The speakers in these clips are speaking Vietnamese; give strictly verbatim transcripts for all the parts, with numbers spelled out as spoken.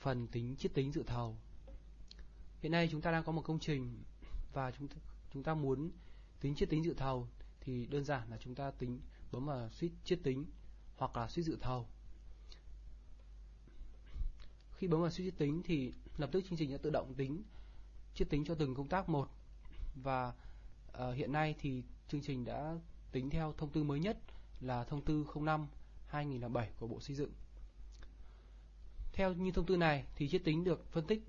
phần tính chiết tính dự thầu. Hiện nay chúng ta đang có một công trình và chúng ta, chúng ta muốn tính chiết tính dự thầu thì đơn giản là chúng ta tính bấm vào suýt chiết tính hoặc là suýt dự thầu. Khi bấm vào suýt chiết tính thì lập tức chương trình đã tự động tính chiết tính cho từng công tác một, và uh, hiện nay thì chương trình đã tính theo thông tư mới nhất là thông tư không năm hai nghìn không trăm lẻ bảy của Bộ Xây Dựng. Theo như thông tư này thì chiết tính được phân tích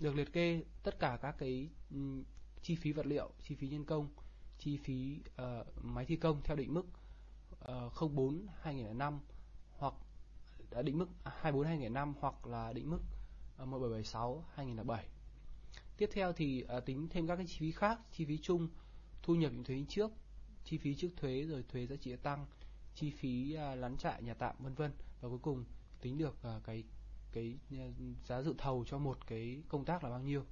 được liệt kê tất cả các cái um, chi phí vật liệu, chi phí nhân công, chi phí uh, máy thi công theo định mức uh, không bốn hai nghìn không trăm lẻ năm hoặc đã định mức hai mươi bốn hai nghìn không trăm lẻ năm hoặc là định mức uh, một bảy bảy sáu hai nghìn không trăm lẻ bảy. Tiếp theo thì uh, tính thêm các cái chi phí khác: chi phí chung, thu nhập thuế trước, chi phí trước thuế, rồi thuế giá trị tăng, chi phí uh, lán trại, nhà tạm, vân vân, và cuối cùng tính được uh, cái cái giá dự thầu cho một cái công tác là bao nhiêu.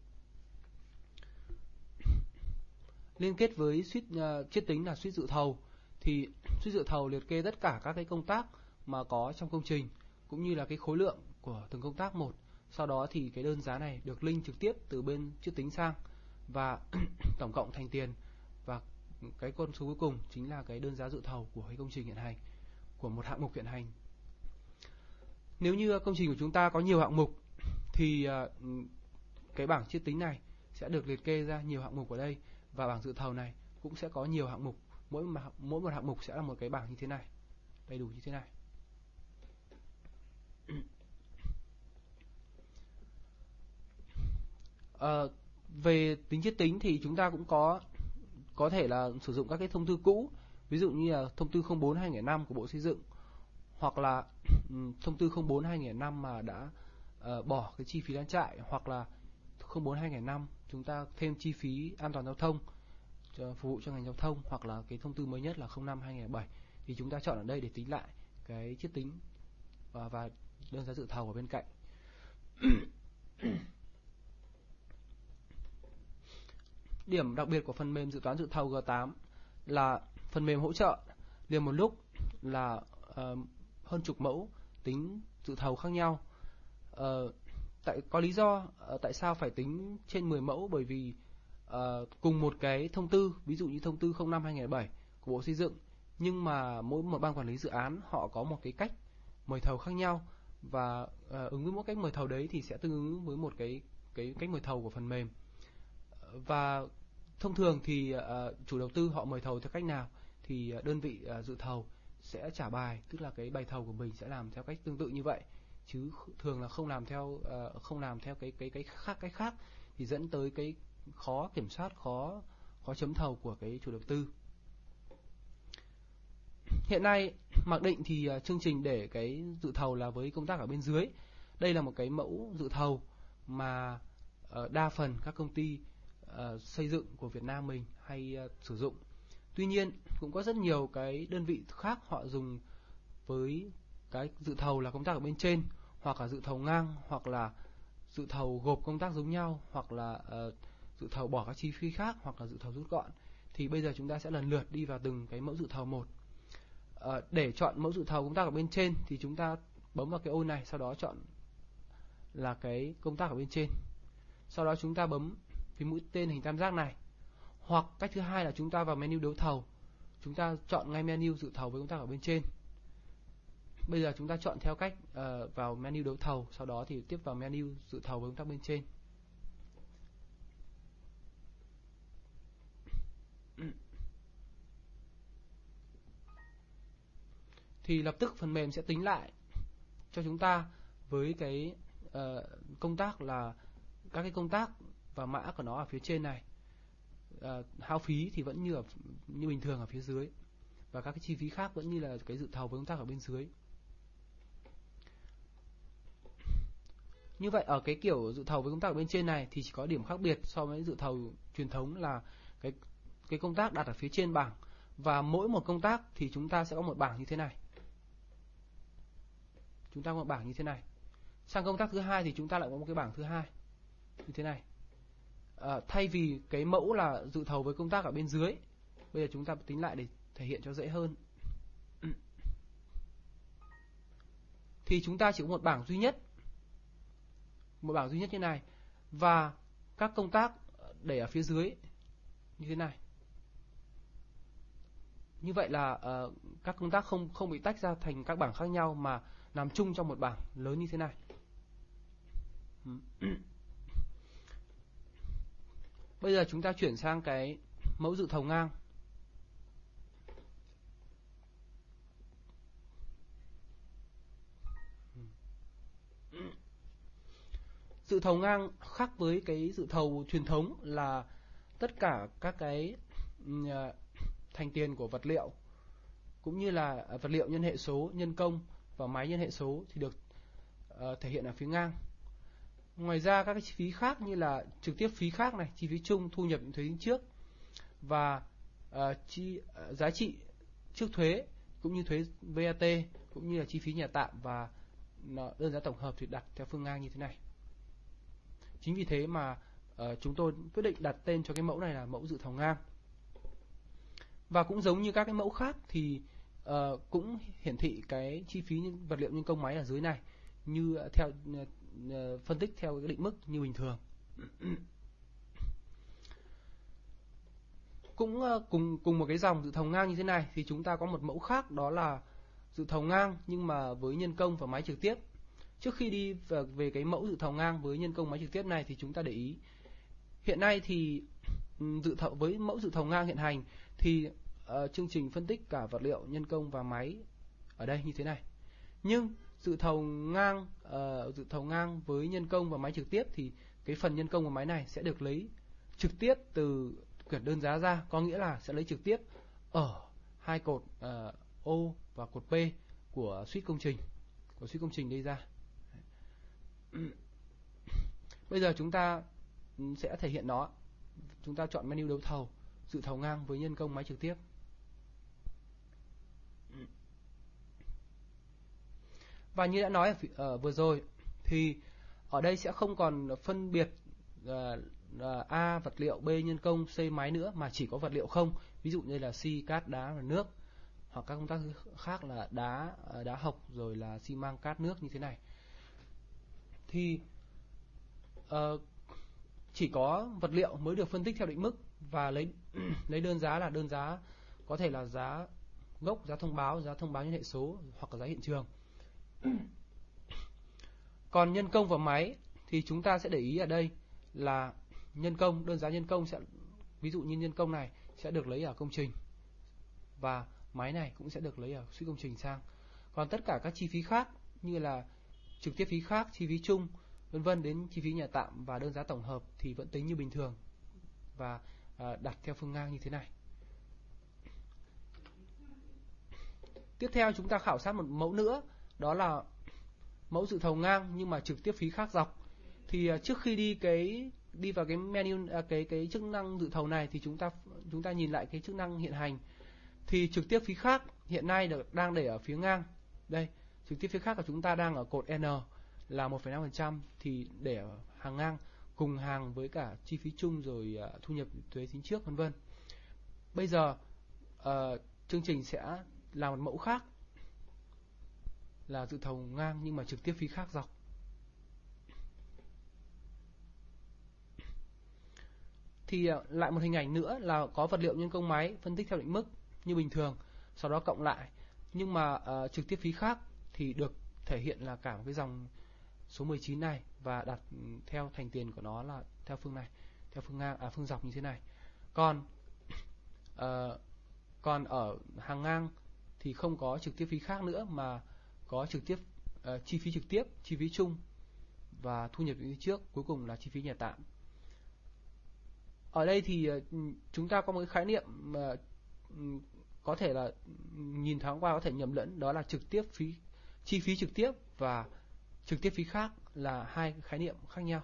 Liên kết với suýt uh, chiết tính là suýt dự thầu, thì suýt dự thầu liệt kê tất cả các cái công tác mà có trong công trình cũng như là cái khối lượng của từng công tác một. Sau đó thì cái đơn giá này được link trực tiếp từ bên chiết tính sang và tổng cộng thành tiền, và cái con số cuối cùng chính là cái đơn giá dự thầu của cái công trình hiện hành, của một hạng mục hiện hành. Nếu như công trình của chúng ta có nhiều hạng mục thì cái bảng chiết tính này sẽ được liệt kê ra nhiều hạng mục ở đây, và bảng dự thầu này cũng sẽ có nhiều hạng mục, mỗi mà, mỗi một hạng mục sẽ là một cái bảng như thế này, đầy đủ như thế này. À, về tính chiết tính thì chúng ta cũng có có thể là sử dụng các cái thông tư cũ, ví dụ như là thông tư không bốn hai nghìn không trăm lẻ năm của Bộ Xây Dựng, hoặc là thông tư không bốn hai nghìn không trăm lẻ năm mà đã uh, bỏ cái chi phí lán trại, hoặc là không bốn hai nghìn không trăm lẻ năm chúng ta thêm chi phí an toàn giao thông cho, phục vụ cho ngành giao thông, hoặc là cái thông tư mới nhất là không năm hai nghìn không trăm lẻ bảy, thì chúng ta chọn ở đây để tính lại cái chiết tính và, và đơn giá dự thầu ở bên cạnh. Điểm đặc biệt của phần mềm dự toán dự thầu G tám là phần mềm hỗ trợ liền một lúc là uh, hơn chục mẫu tính dự thầu khác nhau. Uh, tại có lý do uh, tại sao phải tính trên mười mẫu, bởi vì uh, cùng một cái thông tư, ví dụ như thông tư không năm hai nghìn không trăm lẻ bảy của Bộ Xây Dựng, nhưng mà mỗi một ban quản lý dự án họ có một cái cách mời thầu khác nhau, và uh, ứng với mỗi cách mời thầu đấy thì sẽ tương ứng với một cái cái cách mời thầu của phần mềm. Và thông thường thì uh, chủ đầu tư họ mời thầu theo cách nào thì uh, đơn vị uh, dự thầu sẽ trả bài, tức là cái bài thầu của mình sẽ làm theo cách tương tự như vậy, chứ thường là không làm theo uh, không làm theo cái cái cái khác cái khác thì dẫn tới cái khó kiểm soát, khó khó chấm thầu của cái chủ đầu tư. Hiện nay mặc định thì uh, chương trình để cái dự thầu là với công tác ở bên dưới. Đây là một cái mẫu dự thầu mà uh, đa phần các công ty Uh, xây dựng của Việt Nam mình hay uh, sử dụng. Tuy nhiên cũng có rất nhiều cái đơn vị khác họ dùng với cái dự thầu là công tác ở bên trên, hoặc là dự thầu ngang, hoặc là dự thầu gộp công tác giống nhau, hoặc là uh, dự thầu bỏ các chi phí khác, hoặc là dự thầu rút gọn. Thì bây giờ chúng ta sẽ lần lượt đi vào từng cái mẫu dự thầu một. Uh, để chọn mẫu dự thầu công tác ở bên trên thì chúng ta bấm vào cái ô này, sau đó chọn là cái công tác ở bên trên. Sau đó chúng ta bấm vì mũi tên hình tam giác này, hoặc cách thứ hai là chúng ta vào menu đấu thầu, chúng ta chọn ngay menu dự thầu với công tác ở bên trên. Bây giờ chúng ta chọn theo cách uh, vào menu đấu thầu, sau đó thì tiếp vào menu dự thầu với công tác bên trên. Thì lập tức phần mềm sẽ tính lại cho chúng ta với cái uh, công tác là các cái công tác và mã của nó ở phía trên này. À, hao phí thì vẫn như ở, như bình thường ở phía dưới, và các cái chi phí khác vẫn như là cái dự thầu với công tác ở bên dưới. Như vậy ở cái kiểu dự thầu với công tác ở bên trên này thì chỉ có điểm khác biệt so với dự thầu truyền thống là cái cái công tác đặt ở phía trên bảng, và mỗi một công tác thì chúng ta sẽ có một bảng như thế này. Chúng ta có một bảng như thế này. Sang công tác thứ hai thì chúng ta lại có một cái bảng thứ hai như thế này. À, thay vì cái mẫu là dự thầu với công tác ở bên dưới, bây giờ chúng ta tính lại để thể hiện cho dễ hơn. Thì chúng ta chỉ có một bảng duy nhất một bảng duy nhất như này, và các công tác để ở phía dưới như thế này. Như vậy là uh, các công tác không không bị tách ra thành các bảng khác nhau mà nằm chung trong một bảng lớn như thế này. Bây giờ chúng ta chuyển sang cái mẫu dự thầu ngang. Dự thầu ngang khác với cái dự thầu truyền thống là tất cả các cái thành tiền của vật liệu cũng như là vật liệu nhân hệ số, nhân công và máy nhân hệ số thì được thể hiện ở phía ngang. Ngoài ra các cái chi phí khác như là trực tiếp phí khác này, chi phí chung, thu nhập thuế trước và uh, chi uh, giá trị trước thuế cũng như thuế vê a tê cũng như là chi phí nhà tạm và đơn giá tổng hợp thì đặt theo phương ngang như thế này. Chính vì thế mà uh, chúng tôi quyết định đặt tên cho cái mẫu này là mẫu dự thầu ngang. Và cũng giống như các cái mẫu khác thì uh, cũng hiển thị cái chi phí vật liệu nhân công máy ở dưới này như uh, theo uh, phân tích theo cái định mức như bình thường. Cũng cùng cùng một cái dòng dự thầu ngang như thế này thì chúng ta có một mẫu khác, đó là dự thầu ngang nhưng mà với nhân công và máy trực tiếp. Trước khi đi về cái mẫu dự thầu ngang với nhân công máy trực tiếp này thì chúng ta để ý hiện nay thì dự thầu với mẫu dự thầu ngang hiện hành thì uh, chương trình phân tích cả vật liệu, nhân công và máy ở đây như thế này. Nhưng dự thầu ngang uh, dự thầu ngang với nhân công và máy trực tiếp thì cái phần nhân công và máy này sẽ được lấy trực tiếp từ quyển đơn giá ra, có nghĩa là sẽ lấy trực tiếp ở hai cột uh, O và cột P của suite công trình của suite công trình đây ra. Bây giờ chúng ta sẽ thể hiện nó. Chúng ta chọn menu đấu thầu dự thầu ngang với nhân công máy trực tiếp. Và như đã nói ở vừa rồi thì ở đây sẽ không còn phân biệt A vật liệu, B nhân công, C máy nữa, mà chỉ có vật liệu không. Ví dụ như là xi, cát, đá và nước, hoặc các công tác khác là đá, đá học rồi là xi măng, cát, nước như thế này. Thì chỉ có vật liệu mới được phân tích theo định mức và lấy lấy đơn giá, là đơn giá có thể là giá gốc, giá thông báo, giá thông báo nhân hệ số hoặc là giá hiện trường. Còn nhân công và máy thì chúng ta sẽ để ý ở đây là nhân công, đơn giá nhân công sẽ, ví dụ như nhân công này sẽ được lấy ở công trình và máy này cũng sẽ được lấy ở suite công trình sang. Còn tất cả các chi phí khác như là trực tiếp phí khác, chi phí chung vân vân đến chi phí nhà tạm và đơn giá tổng hợp thì vẫn tính như bình thường và đặt theo phương ngang như thế này. Tiếp theo chúng ta khảo sát một mẫu nữa, đó là mẫu dự thầu ngang nhưng mà trực tiếp phí khác dọc. Thì trước khi đi cái đi vào cái menu à, cái cái chức năng dự thầu này thì chúng ta chúng ta nhìn lại cái chức năng hiện hành. Thì trực tiếp phí khác hiện nay được đang để ở phía ngang. Đây, trực tiếp phí khác của chúng ta đang ở cột N là một phẩy năm phần trăm thì để ở hàng ngang cùng hàng với cả chi phí chung rồi thu nhập thuế tính trước vân vân. Bây giờ uh, chương trình sẽ làm một mẫu khác là dự thầu ngang nhưng mà trực tiếp phí khác dọc. Thì lại một hình ảnh nữa là có vật liệu nhân công máy phân tích theo định mức như bình thường, sau đó cộng lại. Nhưng mà uh, trực tiếp phí khác thì được thể hiện là cả một cái dòng số mười chín này và đặt theo thành tiền của nó là theo phương này, theo phương ngang à phương dọc như thế này. Còn uh, còn ở hàng ngang thì không có trực tiếp phí khác nữa mà có trực tiếp uh, chi phí trực tiếp, chi phí chung và thu nhập trước, cuối cùng là chi phí nhà tạm. Ở đây thì uh, chúng ta có một cái khái niệm uh, có thể là nhìn thoáng qua có thể nhầm lẫn, đó là trực tiếp phí, chi phí trực tiếp và trực tiếp phí khác là hai khái niệm khác nhau.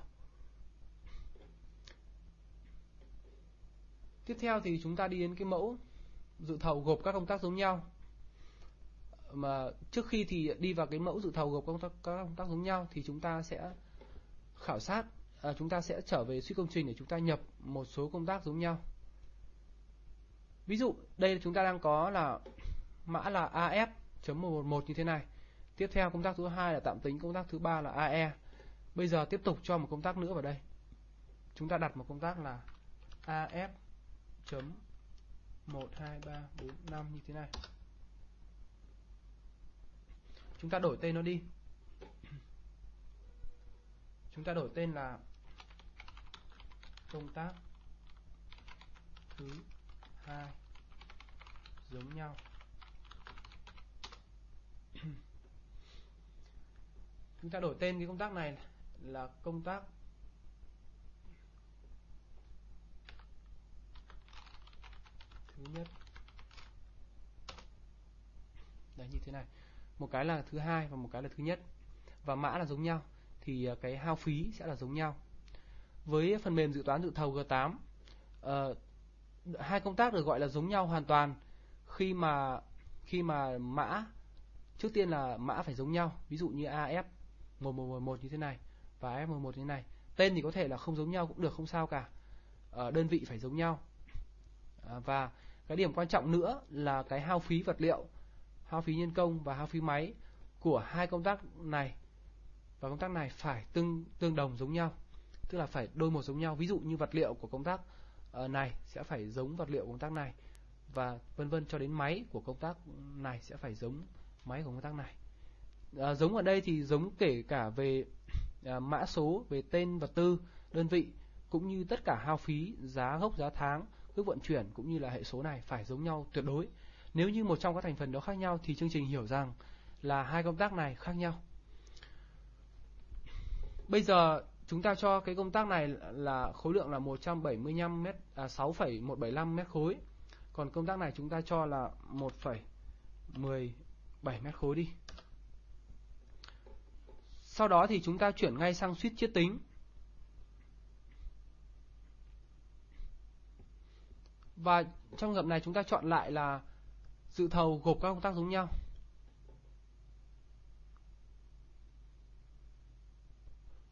Tiếp theo thì chúng ta đi đến cái mẫu dự thầu gộp các công tác giống nhau. Mà trước khi thì đi vào cái mẫu dự thầu gộp công tác, các công tác giống nhau thì chúng ta sẽ khảo sát, à, chúng ta sẽ trở về suite công trình để chúng ta nhập một số công tác giống nhau. Ví dụ đây chúng ta đang có là mã là a ép chấm một một một như thế này. Tiếp theo công tác thứ hai là tạm tính, công tác thứ ba là a e. Bây giờ tiếp tục cho một công tác nữa vào đây. Chúng ta đặt một công tác là a ép chấm một hai ba bốn năm như thế này. Chúng ta đổi tên nó đi. Chúng ta đổi tên là công tác thứ hai giống nhau. Chúng ta đổi tên cái công tác này là công tác thứ nhất. Đấy, như thế này. Một cái là thứ hai và một cái là thứ nhất. Và mã là giống nhau thì cái hao phí sẽ là giống nhau. Với phần mềm dự toán dự thầu G tám, uh, hai công tác được gọi là giống nhau hoàn toàn khi mà khi mà mã, trước tiên là mã phải giống nhau, ví dụ như a ép một một một một như thế này và a ép mười một như thế này. Tên thì có thể là không giống nhau cũng được, không sao cả. Uh, đơn vị phải giống nhau. Uh, và cái điểm quan trọng nữa là cái hao phí vật liệu, hao phí nhân công và hao phí máy của hai công tác này và công tác này phải tương tương đồng giống nhau, tức là phải đôi một giống nhau. Ví dụ như vật liệu của công tác này sẽ phải giống vật liệu của công tác này và vân vân, cho đến máy của công tác này sẽ phải giống máy của công tác này. À, giống ở đây thì giống kể cả về à, mã số, về tên vật tư, đơn vị, cũng như tất cả hao phí, giá gốc, giá tháng, cước vận chuyển cũng như là hệ số này phải giống nhau tuyệt đối. Nếu như một trong các thành phần đó khác nhau thì chương trình hiểu rằng là hai công tác này khác nhau. Bây giờ chúng ta cho cái công tác này là khối lượng là một trăm bảy mươi lăm mét, à, sáu phẩy một bảy lăm mét khối. Còn công tác này chúng ta cho là một phẩy mười bảy mét khối đi. Sau đó thì chúng ta chuyển ngay sang suýt chiết tính. Và trong gập này chúng ta chọn lại là dự thầu gộp các công tác giống nhau.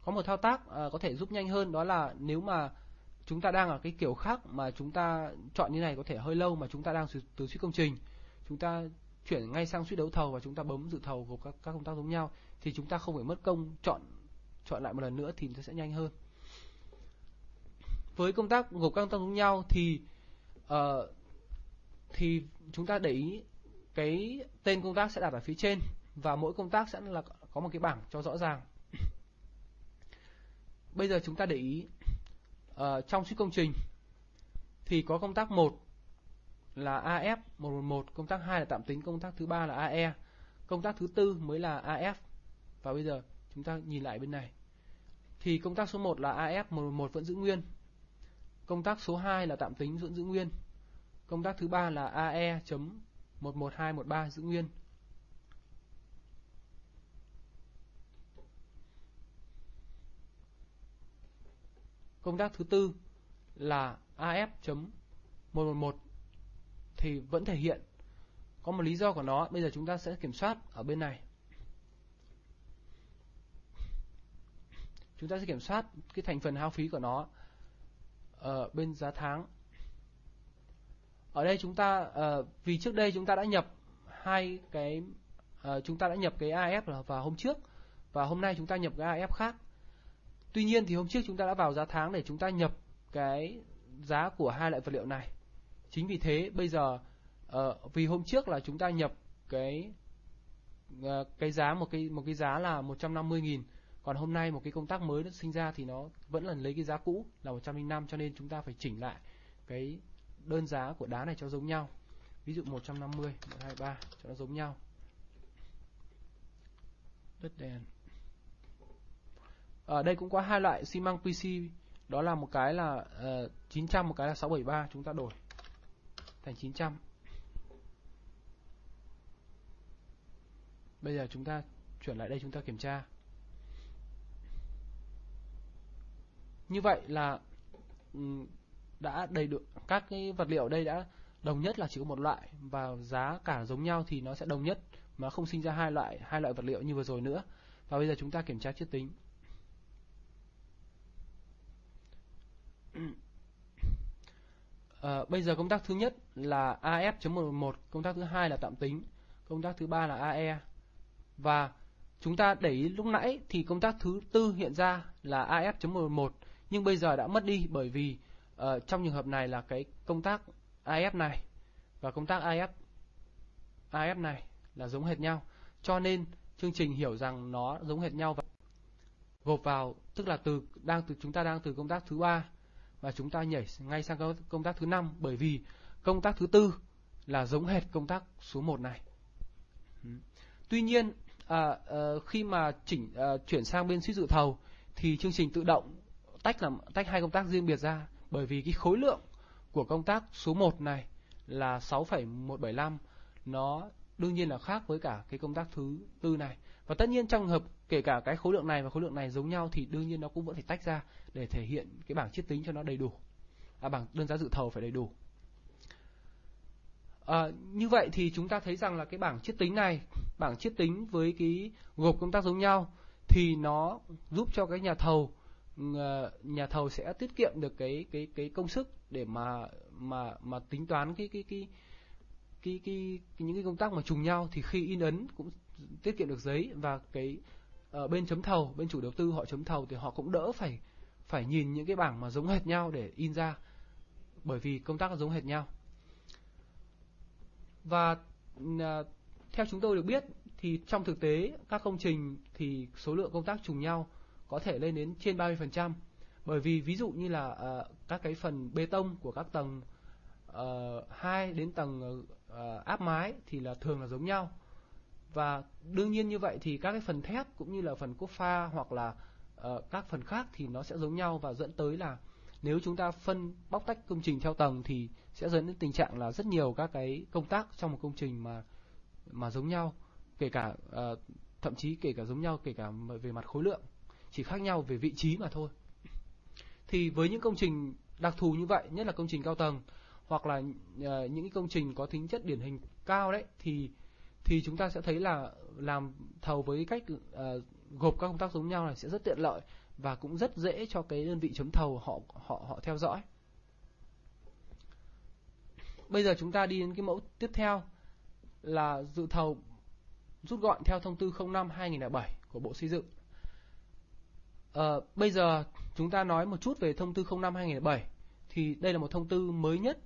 Có một thao tác à, có thể giúp nhanh hơn, đó là nếu mà chúng ta đang ở cái kiểu khác mà chúng ta chọn như này có thể hơi lâu, mà chúng ta đang từ suýt công trình, chúng ta chuyển ngay sang suýt đấu thầu và chúng ta bấm dự thầu gộp các, các công tác giống nhau thì chúng ta không phải mất công chọn chọn lại một lần nữa, thì nó sẽ nhanh hơn. Với công tác gộp các công tác giống nhau thì uh, thì chúng ta để ý cái tên công tác sẽ đặt ở phía trên và mỗi công tác sẽ là có một cái bảng cho rõ ràng. Bây giờ chúng ta để ý uh, trong suýt công trình thì có công tác một là a ép một một một, công tác hai là tạm tính, công tác thứ ba là a e, công tác thứ tư mới là a ép. Và bây giờ chúng ta nhìn lại bên này thì công tác số một là a ép một một một vẫn giữ nguyên, công tác số hai là tạm tính vẫn giữ nguyên, công tác thứ ba là a e chấm một một hai một ba giữ nguyên. Công tác thứ tư là a ép chấm một một một thì vẫn thể hiện, có một lý do của nó. Bây giờ chúng ta sẽ kiểm soát ở bên này. Chúng ta sẽ kiểm soát cái thành phần hao phí của nó ở bên giá tháng. Ở đây chúng ta, vì trước đây chúng ta đã nhập hai cái, chúng ta đã nhập cái a ép vào hôm trước và hôm nay chúng ta nhập cái a ép khác. Tuy nhiên thì hôm trước chúng ta đã vào giá tháng để chúng ta nhập cái giá của hai loại vật liệu này. Chính vì thế bây giờ uh, vì hôm trước là chúng ta nhập cái uh, cái giá một cái một cái giá là một trăm năm mươi nghìn, còn hôm nay một cái công tác mới nó sinh ra thì nó vẫn là lấy cái giá cũ là một trăm linh năm, cho nên chúng ta phải chỉnh lại cái đơn giá của đá này cho giống nhau. Ví dụ một trăm năm mươi, một hai ba cho nó giống nhau. Tắt đèn. Ở đây cũng có hai loại xi măng pê xê, đó là một cái là uh, chín trăm, một cái là sáu bảy ba, chúng ta đổi thành chín trăm. Bây giờ chúng ta chuyển lại đây, chúng ta kiểm tra. Như vậy là đã đầy đủ các cái vật liệu, đây đã đồng nhất là chỉ có một loại và giá cả giống nhau thì nó sẽ đồng nhất mà không sinh ra hai loại hai loại vật liệu như vừa rồi nữa. Và bây giờ chúng ta kiểm tra chiết tính. À, bây giờ công tác thứ nhất là a ép chấm một một một, công tác thứ hai là tạm tính, công tác thứ ba là a e, và Chúng ta để ý lúc nãy thì công tác thứ tư hiện ra là a ép chấm mười một, nhưng bây giờ đã mất đi bởi vì uh, trong trường hợp này là cái công tác a ép này và công tác a ép a ép này là giống hệt nhau, cho nên chương trình hiểu rằng nó giống hệt nhau và gộp vào, tức là từ đang từ chúng ta đang từ công tác thứ ba và chúng ta nhảy ngay sang công tác thứ năm, bởi vì công tác thứ tư là giống hệt công tác số một này. Tuy nhiên à, à, khi mà chỉnh à, chuyển sang bên suy dự thầu thì chương trình tự động tách làm tách hai công tác riêng biệt ra, bởi vì cái khối lượng của công tác số một này là sáu phẩy một bảy năm, nó đương nhiên là khác với cả cái công tác thứ tư này, và tất nhiên trong hợp kể cả cái khối lượng này và khối lượng này giống nhau thì đương nhiên nó cũng vẫn phải tách ra để thể hiện cái bảng chiết tính cho nó đầy đủ, à, bảng đơn giá dự thầu phải đầy đủ. À, như vậy thì chúng ta thấy rằng là cái bảng chiết tính này, bảng chiết tính với cái gộp công tác giống nhau thì nó giúp cho cái nhà thầu nhà thầu sẽ tiết kiệm được cái cái cái công sức để mà mà mà tính toán cái cái cái cái, cái, cái những cái công tác mà trùng nhau, thì khi in ấn cũng tiết kiệm được giấy, và cái ở bên chấm thầu, bên chủ đầu tư họ chấm thầu thì họ cũng đỡ phải phải nhìn những cái bảng mà giống hệt nhau để in ra, bởi vì công tác là giống hệt nhau. Và à, theo chúng tôi được biết thì trong thực tế các công trình thì số lượng công tác trùng nhau có thể lên đến trên ba mươi phần trăm, bởi vì ví dụ như là à, các cái phần bê tông của các tầng hai à, đến tầng à, áp mái thì là thường là giống nhau, và đương nhiên như vậy thì các cái phần thép cũng như là phần cốt pha hoặc là à, các phần khác thì nó sẽ giống nhau, và dẫn tới là nếu chúng ta phân bóc tách công trình theo tầng thì sẽ dẫn đến tình trạng là rất nhiều các cái công tác trong một công trình mà mà giống nhau, kể cả uh, thậm chí kể cả giống nhau kể cả về mặt khối lượng, chỉ khác nhau về vị trí mà thôi. Thì với những công trình đặc thù như vậy, nhất là công trình cao tầng hoặc là uh, những công trình có tính chất điển hình cao đấy, thì thì chúng ta sẽ thấy là làm thầu với cách uh, gộp các công tác giống nhau này sẽ rất tiện lợi, và cũng rất dễ cho cái đơn vị chấm thầu họ họ họ theo dõi. Bây giờ chúng ta đi đến cái mẫu tiếp theo là dự thầu rút gọn theo thông tư không năm hai nghìn không trăm lẻ bảy của Bộ Xây dựng. À, bây giờ chúng ta nói một chút về thông tư không năm hai nghìn không trăm lẻ bảy, thì đây là một thông tư mới nhất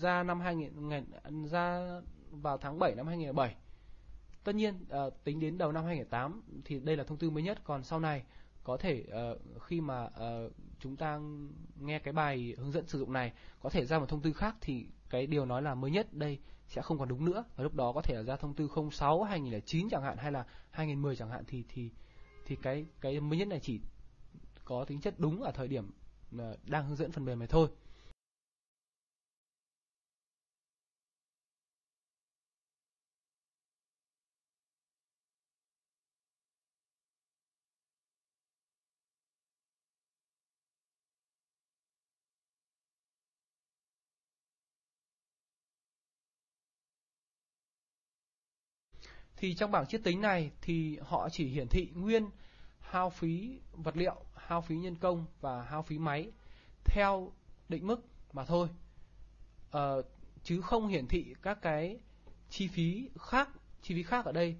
ra năm hai nghìn ra vào tháng bảy năm hai nghìn không trăm lẻ bảy. Tất nhiên à, tính đến đầu năm hai nghìn không trăm lẻ tám thì đây là thông tư mới nhất, còn sau này có thể uh, khi mà uh, chúng ta nghe cái bài hướng dẫn sử dụng này có thể ra một thông tư khác, thì cái điều nói là mới nhất đây sẽ không còn đúng nữa, và lúc đó có thể là ra thông tư không sáu hai nghìn không trăm lẻ chín chẳng hạn, hay là hai nghìn không trăm mười chẳng hạn, thì thì thì cái cái mới nhất này chỉ có tính chất đúng ở thời điểm uh, đang hướng dẫn phần mềm này thôi. Thì trong bảng chiết tính này thì họ chỉ hiển thị nguyên hao phí vật liệu, hao phí nhân công và hao phí máy theo định mức mà thôi, à, chứ không hiển thị các cái chi phí khác. Chi phí khác ở đây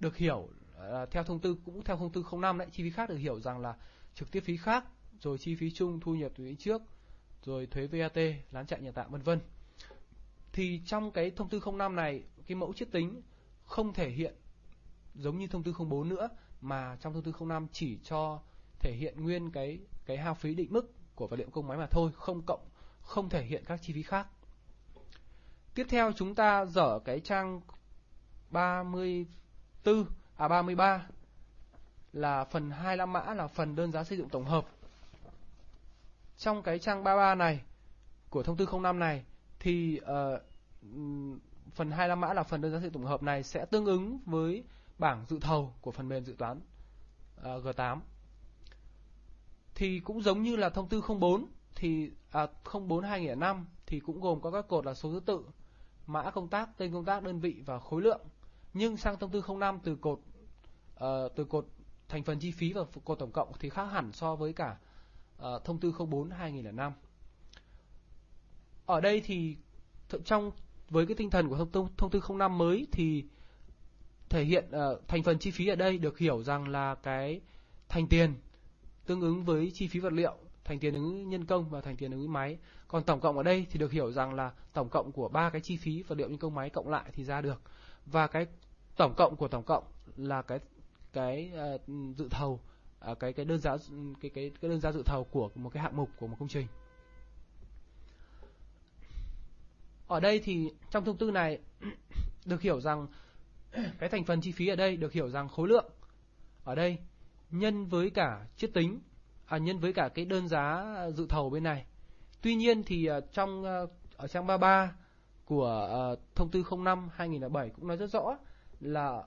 được hiểu à, theo thông tư cũng theo thông tư không năm đấy, chi phí khác được hiểu rằng là trực tiếp phí khác, rồi chi phí chung, thu nhập từ trước, rồi thuế vê a tê, lán chạy nhà tạm, vân vân. Thì trong cái thông tư không năm này, cái mẫu chiết tính không thể hiện giống như thông tư không bốn nữa, mà trong thông tư không năm chỉ cho thể hiện nguyên cái cái hao phí định mức của vật liệu công máy mà thôi, không cộng không thể hiện các chi phí khác. Tiếp theo chúng ta dở cái trang ba mươi tư à ba mươi ba là phần hai mươi lăm mã là phần đơn giá xây dựng tổng hợp. Trong cái trang ba mươi ba này của thông tư không năm này thì uh, phần hai mươi lăm mã là phần đơn giá xây dựng tổng hợp này sẽ tương ứng với bảng dự thầu của phần mềm dự toán G tám. Thì cũng giống như là thông tư không bốn thì à, không bốn hai nghìn không trăm lẻ năm thì cũng gồm có các cột là số thứ tự, mã công tác, tên công tác, đơn vị và khối lượng. Nhưng sang thông tư không năm từ cột à, từ cột thành phần chi phí và cột tổng cộng thì khác hẳn so với cả à, thông tư không bốn hai nghìn không trăm lẻ năm. Ở đây thì trong với cái tinh thần của thông tư không năm mới thì thể hiện uh, thành phần chi phí ở đây được hiểu rằng là cái thành tiền tương ứng với chi phí vật liệu, thành tiền ứng với nhân công và thành tiền ứng với máy. Còn tổng cộng ở đây thì được hiểu rằng là tổng cộng của ba cái chi phí vật liệu, nhân công, máy cộng lại thì ra được. Và cái tổng cộng của tổng cộng là cái cái uh, dự thầu, uh, cái cái đơn giá cái cái cái đơn giá dự thầu của một cái hạng mục, của một công trình. Ở đây thì trong thông tư này được hiểu rằng cái thành phần chi phí ở đây được hiểu rằng khối lượng ở đây nhân với cả chiết tính, à, nhân với cả cái đơn giá dự thầu bên này. Tuy nhiên thì trong ở trang ba mươi ba của thông tư không năm hai nghìn không trăm lẻ bảy cũng nói rất rõ là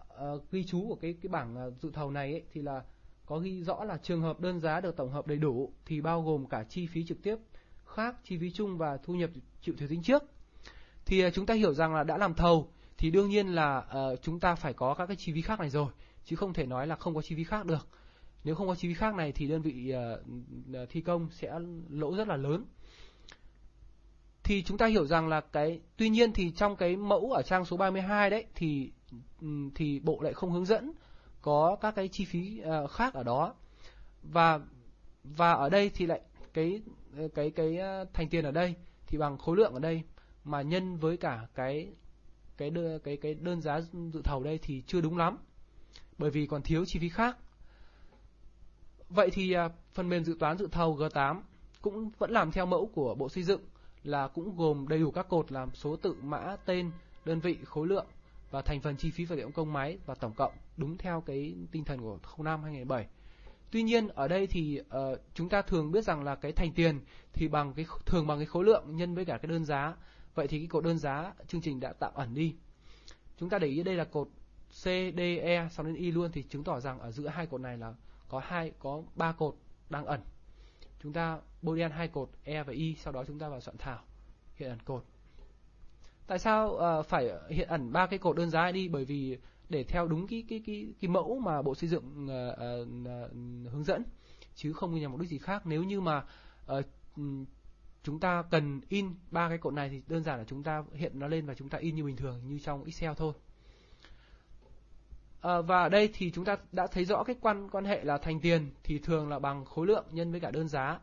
ghi chú của cái cái bảng dự thầu này ấy, thì là có ghi rõ là trường hợp đơn giá được tổng hợp đầy đủ thì bao gồm cả chi phí trực tiếp khác, chi phí chung và thu nhập chịu thuế tính trước. Thì chúng ta hiểu rằng là đã làm thầu thì đương nhiên là uh, chúng ta phải có các cái chi phí khác này rồi, chứ không thể nói là không có chi phí khác được. Nếu không có chi phí khác này thì đơn vị uh, thi công sẽ lỗ rất là lớn. Thì chúng ta hiểu rằng là cái tuy nhiên thì trong cái mẫu ở trang số ba mươi hai đấy thì thì bộ lại không hướng dẫn có các cái chi phí uh, khác ở đó. Và và ở đây thì lại cái cái cái thành tiền ở đây thì bằng khối lượng ở đây mà nhân với cả cái cái đơn, cái cái đơn giá dự thầu đây thì chưa đúng lắm, bởi vì còn thiếu chi phí khác. Vậy thì phần mềm dự toán dự thầu G tám cũng vẫn làm theo mẫu của Bộ Xây Dựng, là cũng gồm đầy đủ các cột làm số tự, mã, tên, đơn vị, khối lượng và thành phần chi phí vật liệu, công, máy và tổng cộng, đúng theo cái tinh thần của không năm hai nghìn không trăm lẻ bảy. Tuy nhiên ở đây thì uh, chúng ta thường biết rằng là cái thành tiền thì bằng cái thường bằng cái khối lượng nhân với cả cái đơn giá. Vậy thì cái cột đơn giá chương trình đã tạm ẩn đi. Chúng ta để ý đây là cột C, D, E xong đến Y luôn, thì chứng tỏ rằng ở giữa hai cột này là có hai có ba cột đang ẩn. Chúng ta bôi đen hai cột E và Y, sau đó chúng ta vào soạn thảo hiện ẩn cột. Tại sao phải hiện ẩn ba cái cột đơn giá đi? Bởi vì để theo đúng cái cái cái cái mẫu mà Bộ Xây Dựng uh, uh, hướng dẫn, chứ không nhằm mục đích gì khác. Nếu như mà uh, chúng ta cần in ba cái cột này thì đơn giản là chúng ta hiện nó lên và chúng ta in như bình thường như trong Excel thôi. À, và ở đây thì chúng ta đã thấy rõ cái quan quan hệ là thành tiền thì thường là bằng khối lượng nhân với cả đơn giá.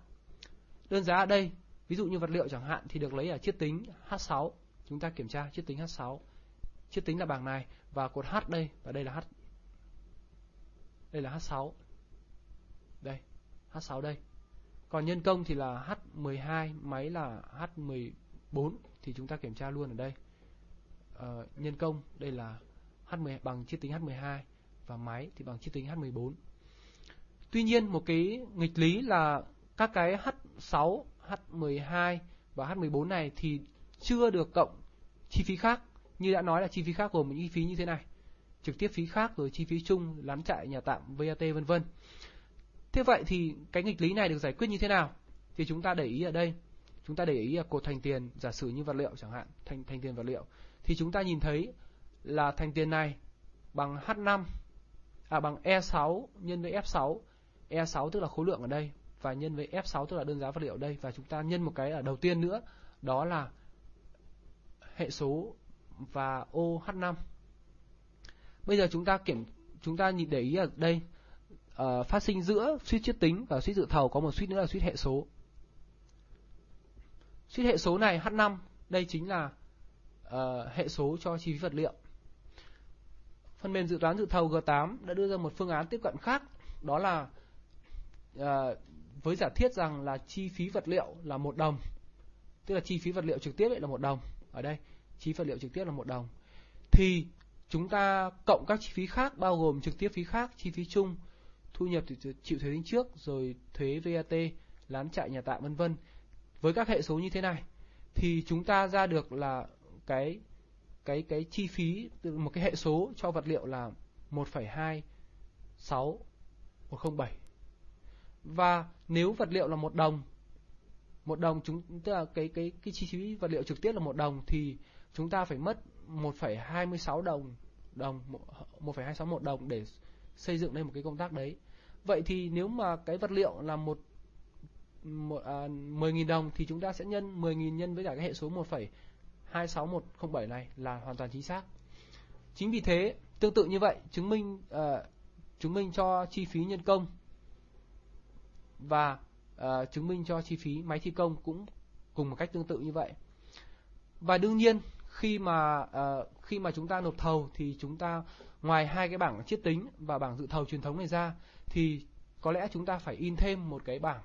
Đơn giá ở đây, ví dụ như vật liệu chẳng hạn, thì được lấy ở chiết tính H sáu. Chúng ta kiểm tra chiết tính H sáu. Chiết tính là bảng này và cột H đây, và đây là H. Đây là H sáu. Đây, H sáu đây. Còn nhân công thì là H mười hai, máy là H mười bốn, thì chúng ta kiểm tra luôn ở đây. Ờ, nhân công đây là H mười bằng chiết tính H mười hai và máy thì bằng chiết tính H mười bốn. Tuy nhiên một cái nghịch lý là các cái H sáu, H mười hai và H mười bốn này thì chưa được cộng chi phí khác. Như đã nói là chi phí khác gồm những chi phí như thế này, trực tiếp phí khác, rồi chi phí chung, lán trại, nhà tạm, vê a tê vân vân. Thế vậy thì cái nghịch lý này được giải quyết như thế nào? Thì chúng ta để ý ở đây, chúng ta để ý là cột thành tiền, giả sử như vật liệu chẳng hạn, thành thành tiền vật liệu, thì chúng ta nhìn thấy là thành tiền này bằng H năm, à bằng E sáu nhân với F sáu, E sáu tức là khối lượng ở đây và nhân với F sáu tức là đơn giá vật liệu ở đây, và chúng ta nhân một cái ở đầu tiên nữa, đó là hệ số và ô H năm. Bây giờ chúng ta kiểm chúng ta nhìn để ý ở đây. Uh, phát sinh giữa suýt chiết tính và suýt dự thầu có một suýt nữa là suýt hệ số. Suýt hệ số này H năm, đây chính là uh, hệ số cho chi phí vật liệu. Phần mềm dự toán dự thầu G tám đã đưa ra một phương án tiếp cận khác, đó là uh, với giả thiết rằng là chi phí vật liệu là một đồng, tức là chi phí vật liệu trực tiếp là một đồng, ở đây chi phí vật liệu trực tiếp là một đồng, thì chúng ta cộng các chi phí khác bao gồm trực tiếp phí khác, chi phí chung, thu nhập chịu thuế tính trước, rồi thuế vê a tê, lán trại, nhà tạm vân vân. Với các hệ số như thế này thì chúng ta ra được là cái cái cái chi phí, một cái hệ số cho vật liệu là một phẩy hai sáu một không bảy. Và nếu vật liệu là một đồng, một đồng chúng tức là cái cái cái chi phí vật liệu trực tiếp là một đồng, thì chúng ta phải mất một phẩy hai sáu đồng đồng một phẩy hai sáu mốt đồng để xây dựng lên một cái công tác đấy. Vậy thì nếu mà cái vật liệu là một, một à, mười nghìn đồng thì chúng ta sẽ nhân mười nghìn nhân với cả cái hệ số một phẩy hai sáu một không bảy này là hoàn toàn chính xác. Chính vì thế Tương tự như vậy, chứng minh uh, chứng minh cho chi phí nhân công và uh, chứng minh cho chi phí máy thi công cũng cùng một cách tương tự như vậy. Và đương nhiên khi mà uh, khi mà chúng ta nộp thầu thì chúng ta ngoài hai cái bảng chiết tính và bảng dự thầu truyền thống này ra thì có lẽ chúng ta phải in thêm một cái bảng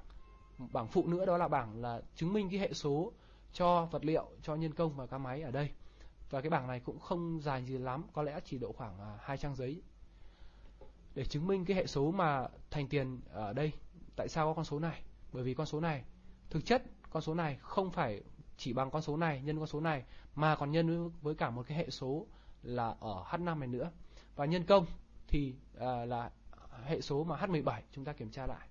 bảng phụ nữa, đó là bảng là chứng minh cái hệ số cho vật liệu, cho nhân công và các máy ở đây. Và cái bảng này cũng không dài gì lắm, có lẽ chỉ độ khoảng hai trang giấy để chứng minh cái hệ số mà thành tiền ở đây. Tại sao có con số này? Bởi vì con số này, thực chất con số này không phải chỉ bằng con số này nhân con số này mà còn nhân với cả một cái hệ số là ở H năm này nữa. Và nhân công thì là hệ số mà H mười bảy chúng ta kiểm tra lại.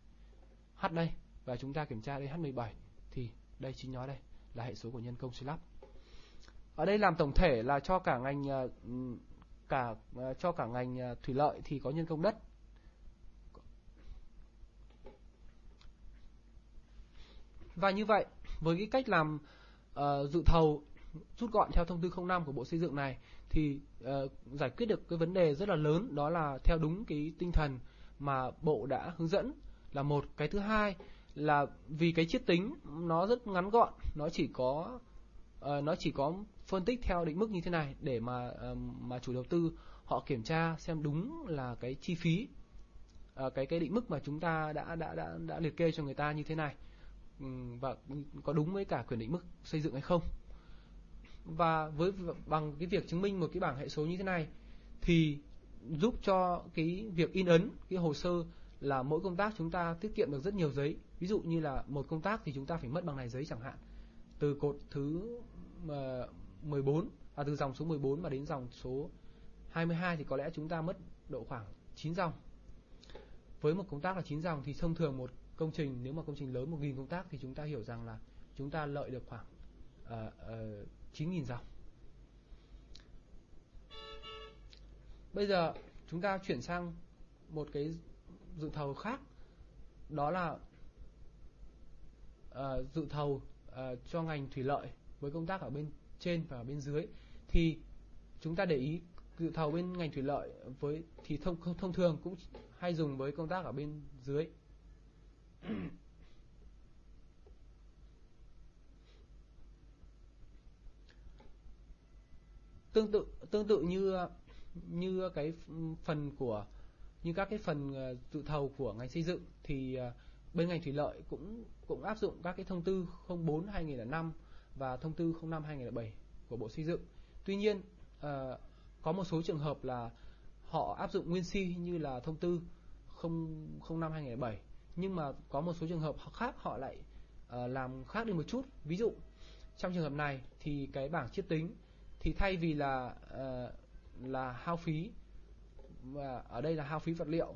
H đây và chúng ta kiểm tra đây H mười bảy thì đây chính nó đây là hệ số của nhân công xây lắp. Ở đây làm tổng thể là cho cả ngành cả cho cả ngành thủy lợi thì có nhân công đất. Và như vậy, với cái cách làm uh, dự thầu rút gọn theo thông tư không năm của Bộ Xây dựng này thì uh, giải quyết được cái vấn đề rất là lớn, đó là theo đúng cái tinh thần mà Bộ đã hướng dẫn là một. Cái thứ hai là vì cái chiết tính nó rất ngắn gọn, nó chỉ có uh, nó chỉ có phân tích theo định mức như thế này để mà uh, mà chủ đầu tư họ kiểm tra xem đúng là cái chi phí uh, cái cái định mức mà chúng ta đã đã đã đã liệt kê cho người ta như thế này và có đúng với cả quyền định mức xây dựng hay không. Và với bằng cái việc chứng minh một cái bảng hệ số như thế này thì giúp cho cái việc in ấn cái hồ sơ là mỗi công tác chúng ta tiết kiệm được rất nhiều giấy. Ví dụ như là một công tác thì chúng ta phải mất bằng này giấy chẳng hạn, từ cột thứ mười bốn à, từ dòng số mười bốn mà đến dòng số hai mươi hai thì có lẽ chúng ta mất độ khoảng chín dòng. Với một công tác là chín dòng thì thông thường một công trình, nếu mà công trình lớn một nghìn công tác thì chúng ta hiểu rằng là chúng ta lợi được khoảng uh, uh, chín nghìn dòng. Bây giờ chúng ta chuyển sang một cái dự thầu khác, đó là uh, dự thầu uh, cho ngành thủy lợi với công tác ở bên trên và ở bên dưới. Thì chúng ta để ý dự thầu bên ngành thủy lợi với thì thông, thông thường cũng hay dùng với công tác ở bên dưới. Tương tự tương tự như như cái phần của như các cái phần dự thầu của ngành xây dựng thì bên ngành thủy lợi cũng cũng áp dụng các cái thông tư không bốn hai nghìn không trăm lẻ năm và thông tư không năm hai nghìn không trăm lẻ bảy của Bộ Xây dựng. Tuy nhiên có một số trường hợp là họ áp dụng nguyên si như là thông tư không năm hai nghìn không trăm lẻ bảy. Nhưng mà có một số trường hợp khác họ lại uh, làm khác đi một chút. Ví dụ trong trường hợp này thì cái bảng chiết tính thì thay vì là uh, là hao phí, và ở đây là hao phí vật liệu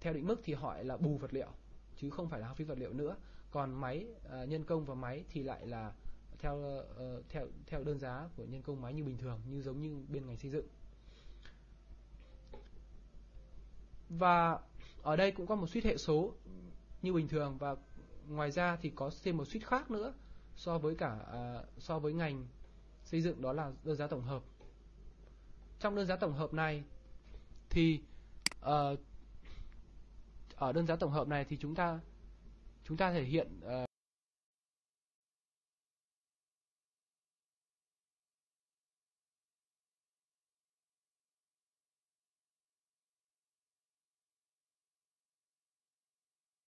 theo định mức thì hỏi là bù vật liệu chứ không phải là hao phí vật liệu nữa. Còn máy uh, nhân công và máy thì lại là theo uh, theo theo đơn giá của nhân công máy như bình thường, như giống như bên ngành xây dựng. Và ở đây cũng có một suýt hệ số như bình thường, và ngoài ra thì có thêm một suýt khác nữa so với cả so với ngành xây dựng, đó là đơn giá tổng hợp. Trong đơn giá tổng hợp này thì ở đơn giá tổng hợp này thì chúng ta chúng ta thể hiện